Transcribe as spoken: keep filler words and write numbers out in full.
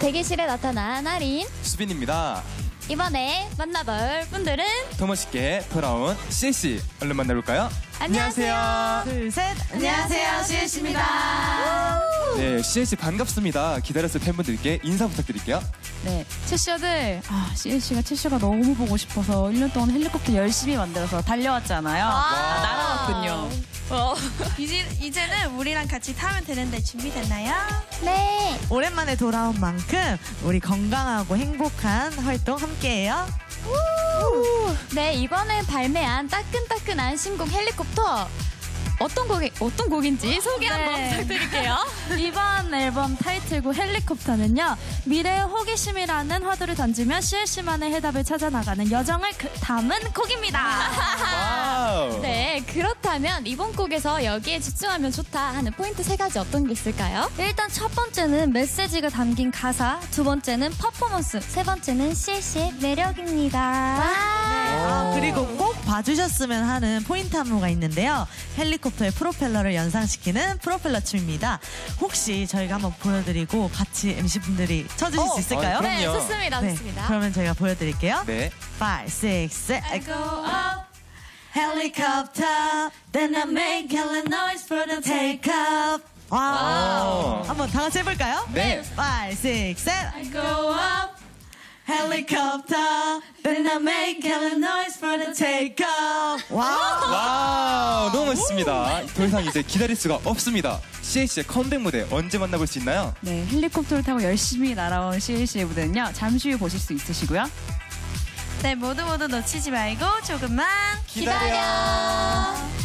대기실에 나타난 아린, 수빈입니다. 이번에 만나볼 분들은 더 멋있게 돌아온 씨엘씨. 얼른 만나볼까요? 안녕하세요. 둘, 셋. 안녕하세요. 씨엘씨입니다. 네, 씨엘씨 반갑습니다. 기다렸을 팬분들께 인사 부탁드릴게요. 네, 채쇼들. 아, 씨엘씨가 채쇼가 너무 보고 싶어서 일 년 동안 헬리콥터 열심히 만들어서 달려왔잖아요. 아, 날아왔군요. 어. 이제, 이제는 우리랑 같이 타면 되는데 준비됐나요? 네. 오랜만에 돌아온 만큼 우리 건강하고 행복한 활동 함께해요. 우! 네, 이번에 발매한 따끈따끈한 신곡 헬리콥터. 어떤 곡이, 어떤 곡인지 소개 한번 네. 부탁드릴게요. 이번 앨범 타이틀곡 헬리콥터는요, 미래의 호기심이라는 화두를 던지며 씨엘씨만의 해답을 찾아나가는 여정을 그, 담은 곡입니다. 네, 그렇다면 이번 곡에서 여기에 집중하면 좋다 하는 포인트 세 가지 어떤 게 있을까요? 일단 첫 번째는 메시지가 담긴 가사, 두 번째는 퍼포먼스, 세 번째는 씨엘씨의 매력입니다. 네. 아, 그리고 꼭 봐주셨으면 하는 포인트 안무가 있는데요. 헬리콥터 의 프로펠러를 연상시키는 프로펠러 춤입니다. 혹시 저희가 한번 보여드리고 같이 엠씨분들이 쳐주실 오, 수 있을까요? 아, 네, 좋습니다. 네, 좋습니다. 그러면 저희가 보여드릴게요. 네. five, six, seven. I go up, helicopter, then I make hella noise for the take-off. 와우. 한번 다 같이 해볼까요? 네. five, six, seven. I go up, helicopter, then I make hella noise for the take-off. 와우. 와우. 너무 멋있습니다. 더 이상 이제 기다릴 수가 없습니다. 씨엘씨의 컴백 무대 언제 만나볼 수 있나요? 네, 헬리콥터를 타고 열심히 날아온 씨엘씨의 무대는요, 잠시 후에 보실 수 있으시고요. 네, 모두 모두 놓치지 말고 조금만 기다려. 기다려.